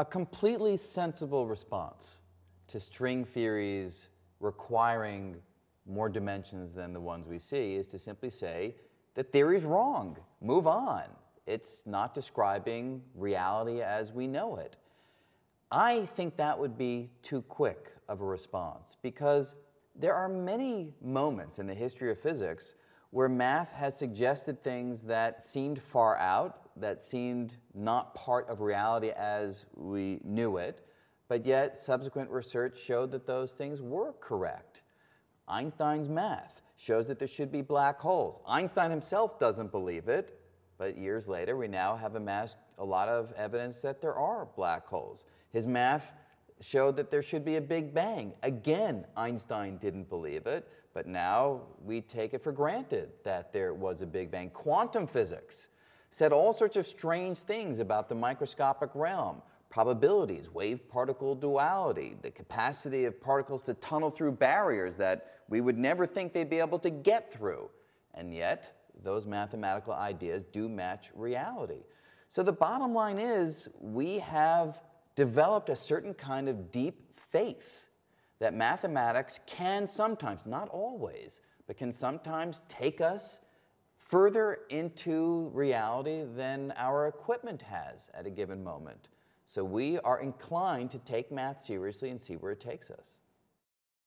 a completely sensible response to string theories requiring more dimensions than the ones we see is to simply say, the theory's wrong, move on. It's not describing reality as we know it. I think that would be too quick of a response because there are many moments in the history of physics where math has suggested things that seemed far out, that seemed not part of reality as we knew it, but yet subsequent research showed that those things were correct. Einstein's math shows that there should be black holes. Einstein himself doesn't believe it, but years later we now have amassed a lot of evidence that there are black holes. His math showed that there should be a Big Bang. Again, Einstein didn't believe it, but now we take it for granted that there was a Big Bang. Quantum physics said all sorts of strange things about the microscopic realm, probabilities, wave-particle duality, the capacity of particles to tunnel through barriers that we would never think they'd be able to get through. And yet, those mathematical ideas do match reality. So the bottom line is, we have developed a certain kind of deep faith that mathematics can sometimes, not always, but can sometimes take us further into reality than our equipment has at a given moment. So we are inclined to take math seriously and see where it takes us.